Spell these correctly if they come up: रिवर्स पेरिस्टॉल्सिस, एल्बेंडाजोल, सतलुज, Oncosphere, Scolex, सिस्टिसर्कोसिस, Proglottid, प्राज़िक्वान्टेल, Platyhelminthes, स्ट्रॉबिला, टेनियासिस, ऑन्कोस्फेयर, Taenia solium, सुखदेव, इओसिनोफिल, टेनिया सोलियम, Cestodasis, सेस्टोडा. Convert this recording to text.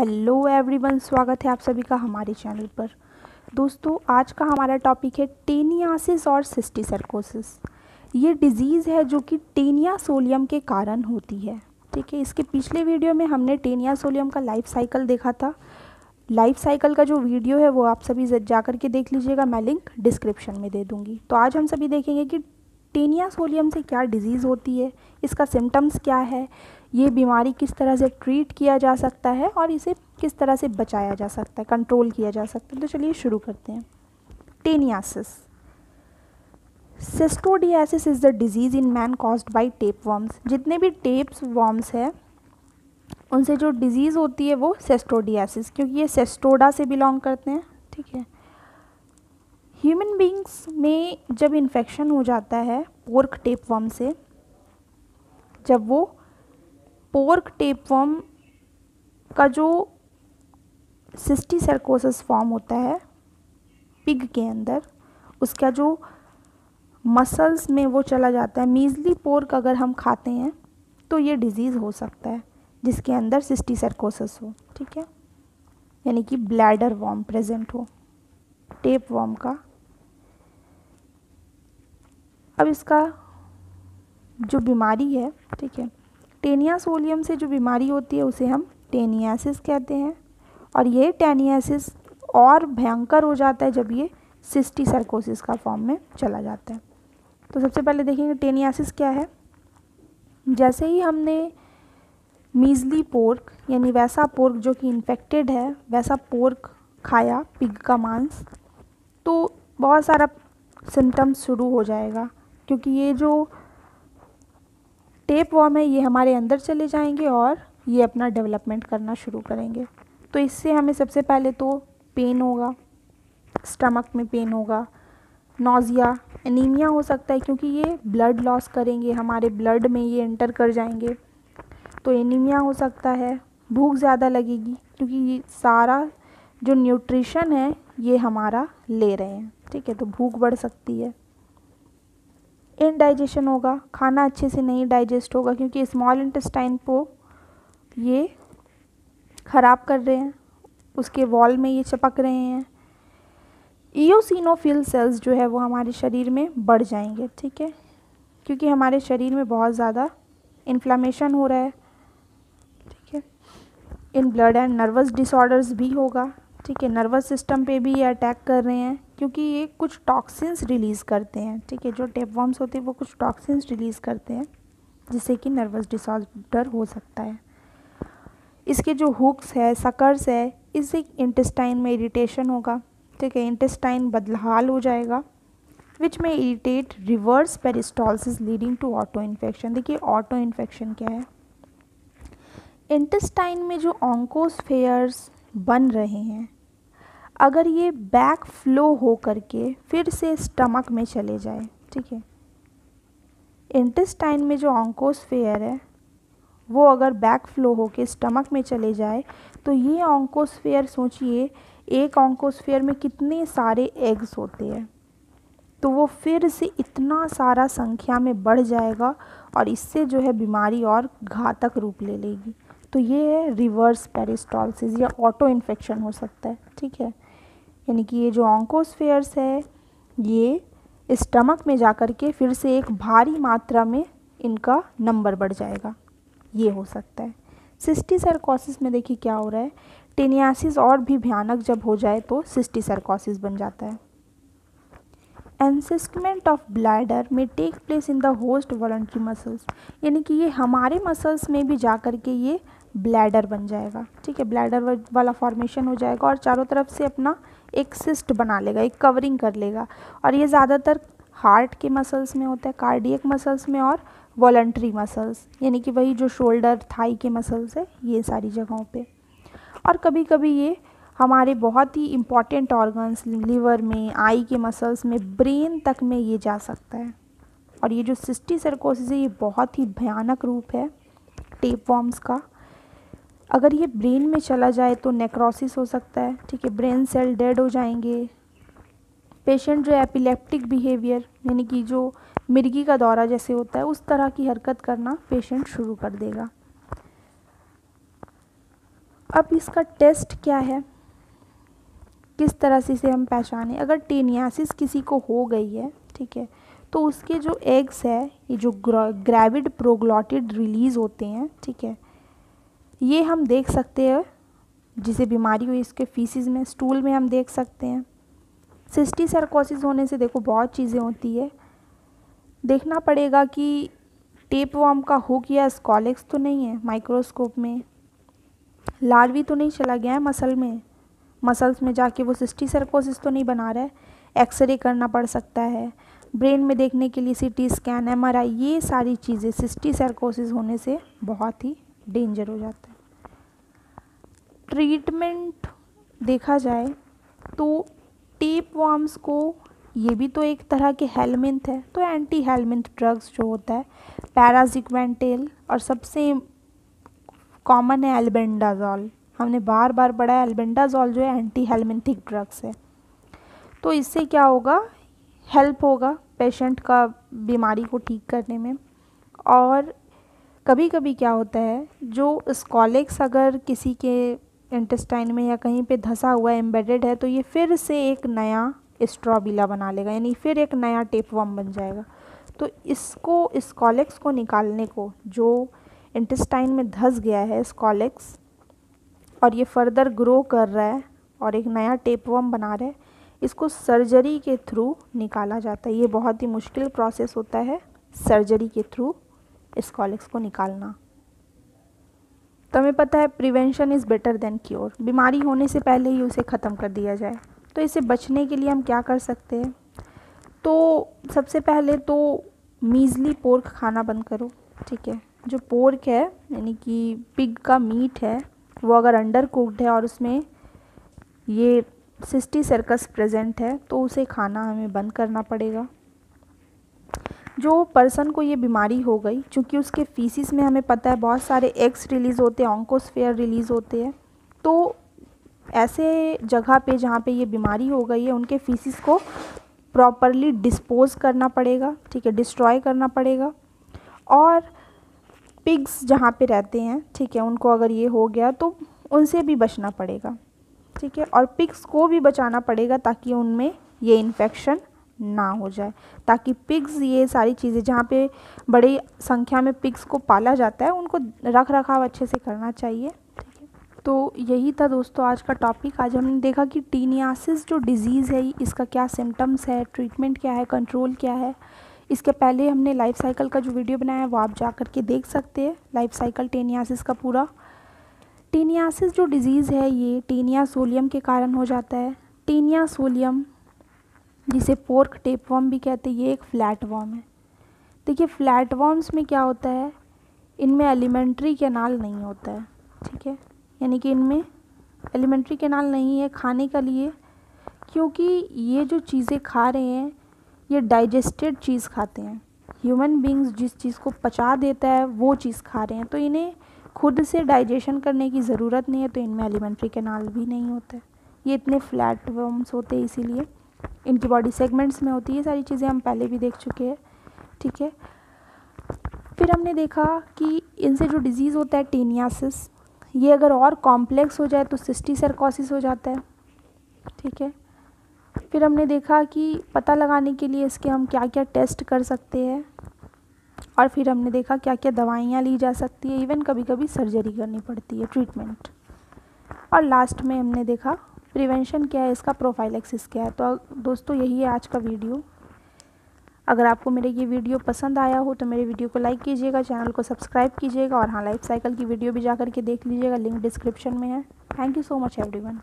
Hello everyone, स्वागत है आप सभी का हमारे चैनल पर। दोस्तों, आज का हमारा टॉपिक है टेनियासिस और सिस्टिसर्कोसिस। ये डिजीज़ है जो कि टेनिया सोलियम के कारण होती है। ठीक है, इसके पिछले वीडियो में हमने टेनिया सोलियम का लाइफ साइकिल देखा था। लाइफ साइकिल का जो वीडियो है वो आप सभी जा कर के देख लीजिएगा, मैं लिंक डिस्क्रिप्शन में दे दूँगी। तो आज हम सभी देखेंगे कि टेनिया सोलियम से क्या डिजीज़ होती है, इसका सिम्टम्स क्या है, ये बीमारी किस तरह से ट्रीट किया जा सकता है और इसे किस तरह से बचाया जा सकता है, कंट्रोल किया जा सकता है। तो चलिए शुरू करते हैं। टेनियासिस। Cestodiasis is the disease in man caused by tape worms. जितने भी टेप्स वर्म्स हैं उनसे जो डिजीज़ होती है वो सेस्टोडियासिस, क्योंकि ये सेस्टोडा से बिलोंग करते हैं। ठीक है, ह्यूमन बींग्स में जब इन्फेक्शन हो जाता है पोर्क टेप वर्म से, जब वो पोर्क टेपवर्म का जो सिस्टिसर्कोसिस फॉर्म होता है पिग के अंदर, उसका जो मसल्स में वो चला जाता है, मीजली पोर्क अगर हम खाते हैं तो ये डिजीज़ हो सकता है जिसके अंदर सिस्टिसर्कोसिस हो। ठीक है, यानी कि ब्लैडर वर्म प्रेजेंट हो टेपवर्म का। अब इसका जो बीमारी है, ठीक है, टेनिया सोलियम से जो बीमारी होती है उसे हम टेनियासिस कहते हैं। और ये टेनियासिस और भयंकर हो जाता है जब ये सिस्टिसर्कोसिस का फॉर्म में चला जाता है। तो सबसे पहले देखेंगे टेनियासिस क्या है। जैसे ही हमने मीजली पोर्क, यानी वैसा पोर्क जो कि इन्फेक्टेड है, वैसा पोर्क खाया, पिग का मांस, तो बहुत सारा सिम्टम्स शुरू हो जाएगा, क्योंकि ये जो टेप वॉर्म है ये हमारे अंदर चले जाएंगे और ये अपना डेवलपमेंट करना शुरू करेंगे। तो इससे हमें सबसे पहले तो पेन होगा, स्टमक में पेन होगा, नोज़िया, एनीमिया हो सकता है, क्योंकि ये ब्लड लॉस करेंगे, हमारे ब्लड में ये एंटर कर जाएंगे, तो एनीमिया हो सकता है। भूख ज़्यादा लगेगी, क्योंकि ये सारा जो न्यूट्रिशन है ये हमारा ले रहे हैं। ठीक है, तो भूख बढ़ सकती है। इनडाइजेशन होगा, खाना अच्छे से नहीं डाइजेस्ट होगा, क्योंकि स्मॉल इंटेस्टाइन को ये ख़राब कर रहे हैं, उसके वॉल में ये चिपक रहे हैं। इओसिनोफिल सेल्स जो है वो हमारे शरीर में बढ़ जाएंगे। ठीक है, क्योंकि हमारे शरीर में बहुत ज़्यादा इन्फ्लामेशन हो रहा है। ठीक है, in blood and nervous disorders भी होगा। ठीक है, नर्वस सिस्टम पे भी ये अटैक कर रहे हैं, क्योंकि ये कुछ टॉक्सिन्स रिलीज़ करते हैं। ठीक है, जो टेपवर्म्स होते हैं वो कुछ टॉक्सिन्स रिलीज़ करते हैं, जिससे कि नर्वस डिसऑर्डर हो सकता है। इसके जो हुक्स है, सकर्स है, इससे इंटेस्टाइन में इरिटेशन होगा। ठीक है, इंटेस्टाइन बदहाल हो जाएगा, विच में irritate रिवर्स पेरिस्टॉल्सिस leading to auto infection. देखिए ऑटो इन्फेक्शन क्या है। इंटेस्टाइन में जो ऑन्कोस्फेयर्स बन रहे हैं, अगर ये बैक फ्लो हो करके फिर से स्टमक में चले जाए, ठीक है, इंटेस्टाइन में जो ऑन्कोस्फेयर है वो अगर बैक फ्लो होके स्टमक में चले जाए, तो ये ऑन्कोस्फेयर, सोचिए एक ऑन्कोस्फेयर में कितने सारे एग्स होते हैं, तो वो फिर से इतना सारा संख्या में बढ़ जाएगा और इससे जो है बीमारी और घातक रूप ले लेगी। तो ये है रिवर्स पेरिस्टॉल्सिस या ऑटो इन्फेक्शन हो सकता है। ठीक है, यानी कि ये जो ऑन्कोस्फेयर्स है ये स्टमक में जा कर के फिर से एक भारी मात्रा में इनका नंबर बढ़ जाएगा, ये हो सकता है। सिस्टिसर्कोसिस में देखिए क्या हो रहा है, टेनियासिस और भी भयानक जब हो जाए तो सिस्टिसर्कोसिस बन जाता है। एनसिस्टमेंट ऑफ ब्लैडर में take place in the host voluntary muscles, यानी कि ये हमारे मसल्स में भी जा कर के ये ब्लैडर बन जाएगा। ठीक है, ब्लैडर वाला फॉर्मेशन हो जाएगा और चारों तरफ से अपना एक सिस्ट बना लेगा, एक कवरिंग कर लेगा। और ये ज़्यादातर हार्ट के मसल्स में होता है, कार्डियक मसल्स में, और वॉलंट्री मसल्स, यानी कि वही जो शोल्डर, थाई के मसल्स है, ये सारी जगहों पे। और कभी कभी ये हमारे बहुत ही इम्पॉर्टेंट ऑर्गन्स, लीवर में, आई के मसल्स में, ब्रेन तक में ये जा सकता है। और ये जो सिस्टिसर्कोसिस है ये बहुत ही भयानक रूप है टेपवर्म्स का। अगर ये ब्रेन में चला जाए तो नेक्रोसिस हो सकता है। ठीक है, ब्रेन सेल डेड हो जाएंगे। पेशेंट जो एपिलेप्टिक बिहेवियर, यानी कि जो मिर्गी का दौरा जैसे होता है, उस तरह की हरकत करना पेशेंट शुरू कर देगा। अब इसका टेस्ट क्या है, किस तरह से इसे हम पहचानें। अगर टेनियासिस किसी को हो गई है, ठीक है, तो उसके जो एग्स है, ये जो ग्रेविड प्रोग्लॉटिड रिलीज़ होते हैं, ठीक है, ये हम देख सकते हैं जिसे बीमारी हुई इसके फीसिस में, स्टूल में हम देख सकते हैं। सिस्टिसर्कोसिस होने से देखो बहुत चीज़ें होती है, देखना पड़ेगा कि टेपवर्म का हो गया, स्कॉलेक्स तो नहीं है, माइक्रोस्कोप में लार्वी तो नहीं चला गया है मसल में, मसल्स में जाके वो सिस्टिसर्कोसिस तो नहीं बना रहा है। एक्सरे करना पड़ सकता है, ब्रेन में देखने के लिए सीटी स्कैन, एमआरआई, ये सारी चीज़ें सिस्टिसर्कोसिस होने से बहुत ही डेंजर हो जाता है। ट्रीटमेंट देखा जाए तो टेपवर्म्स को, ये भी तो एक तरह के हेलमिंथ है, तो एंटी हेलमिंथ ड्रग्स जो होता है, प्राज़िक्वान्टेल, और सबसे कॉमन है एल्बेंडाजोल। हमने बार बार पढ़ा है एल्बेंडाजोल जो है एंटी हेलमिंथिक ड्रग्स है। तो इससे क्या होगा, हेल्प होगा पेशेंट का बीमारी को ठीक करने में। और कभी कभी क्या होता है, जो स्कॉलेक्स अगर किसी के इंटेस्टाइन में या कहीं पे धंसा हुआ है, एम्बेडेड है, तो ये फिर से एक नया स्ट्रॉबिला बना लेगा, यानी फिर एक नया टेपवर्म बन जाएगा। तो इसको, स्कॉलेक्स को निकालने को, जो इंटेस्टाइन में धंस गया है स्कॉलेक्स और ये फर्दर ग्रो कर रहा है और एक नया टेपवर्म बना रहा है, इसको सर्जरी के थ्रू निकाला जाता है। ये बहुत ही मुश्किल प्रोसेस होता है, सर्जरी के थ्रू स्कॉलेक्स को निकालना। तुम्हें पता है prevention is better than cure, बीमारी होने से पहले ही उसे ख़त्म कर दिया जाए। तो इसे बचने के लिए हम क्या कर सकते हैं, तो सबसे पहले तो मीजली पोर्क खाना बंद करो, ठीक है। जो पोर्क है यानी कि पिग का मीट है, वो अगर अंडर कुक्ड है और उसमें ये सिस्टिसर्कस प्रेजेंट है तो उसे खाना हमें बंद करना पड़ेगा। जो पर्सन को ये बीमारी हो गई, चूँकि उसके फीसिस में हमें पता है बहुत सारे एग्स रिलीज़ होते हैं, ऑन्कोस्फेयर रिलीज़ होते हैं, तो ऐसे जगह पे जहाँ पे ये बीमारी हो गई है उनके फीसिस को प्रॉपरली डिस्पोज करना पड़ेगा, ठीक है, डिस्ट्रॉय करना पड़ेगा। और पिग्स जहाँ पे रहते हैं, ठीक है, उनको अगर ये हो गया तो उनसे भी बचना पड़ेगा, ठीक है, और पिग्स को भी बचाना पड़ेगा ताकि उनमें ये इन्फेक्शन ना हो जाए, ताकि पिग्स ये सारी चीज़ें, जहाँ पे बड़ी संख्या में पिग्स को पाला जाता है, उनको रख रखाव अच्छे से करना चाहिए। तो यही था दोस्तों आज का टॉपिक। आज हमने देखा कि टेनियासिस जो डिज़ीज़ है, इसका क्या सिम्टम्स है, ट्रीटमेंट क्या है, कंट्रोल क्या है। इसके पहले हमने लाइफ साइकिल का जो वीडियो बनाया है वो आप जा कर के देख सकते हैं, लाइफ साइकिल टेनियासिस का पूरा। टेनियासिस जो डिज़ीज़ है ये टेनिया सोलियम के कारण हो जाता है। टेनिया सोलियम जिसे पोर्क टेपवर्म भी कहते हैं, ये एक फ्लैटवर्म है। देखिए फ्लैटवर्म्स में क्या होता है, इनमें एलिमेंट्री कैनाल नहीं होता है, ठीक है, यानी कि इनमें एलिमेंट्री कैनाल नहीं है खाने के लिए, क्योंकि ये जो चीज़ें खा रहे हैं ये डाइजेस्टेड चीज़ खाते हैं। ह्यूमन बींग्स जिस चीज़ को पचा देता है वो चीज़ खा रहे हैं, तो इन्हें खुद से डाइजेशन करने की ज़रूरत नहीं है, तो इनमें एलिमेंट्री कैनाल भी नहीं होता है। ये इतने फ्लैटवर्म्स होते हैं, इसीलिए इनकी बॉडी सेगमेंट्स में होती है। ये सारी चीज़ें हम पहले भी देख चुके हैं, ठीक है। फिर हमने देखा कि इनसे जो डिज़ीज़ होता है टेनियासिस, ये अगर और कॉम्प्लेक्स हो जाए तो सिस्टिसर्कोसिस हो जाता है, ठीक है। फिर हमने देखा कि पता लगाने के लिए इसके हम क्या क्या टेस्ट कर सकते हैं, और फिर हमने देखा क्या क्या दवाइयाँ ली जा सकती है, इवन कभी कभी सर्जरी करनी पड़ती है, ट्रीटमेंट। और लास्ट में हमने देखा प्रिवेंशन क्या है, इसका प्रोफाइलैक्सिस क्या है। तो दोस्तों यही है आज का वीडियो। अगर आपको मेरे ये वीडियो पसंद आया हो तो मेरे वीडियो को लाइक कीजिएगा, चैनल को सब्सक्राइब कीजिएगा, और हाँ लाइफ साइकिल की वीडियो भी जा करके देख लीजिएगा, लिंक डिस्क्रिप्शन में है। Thank you so much everyone.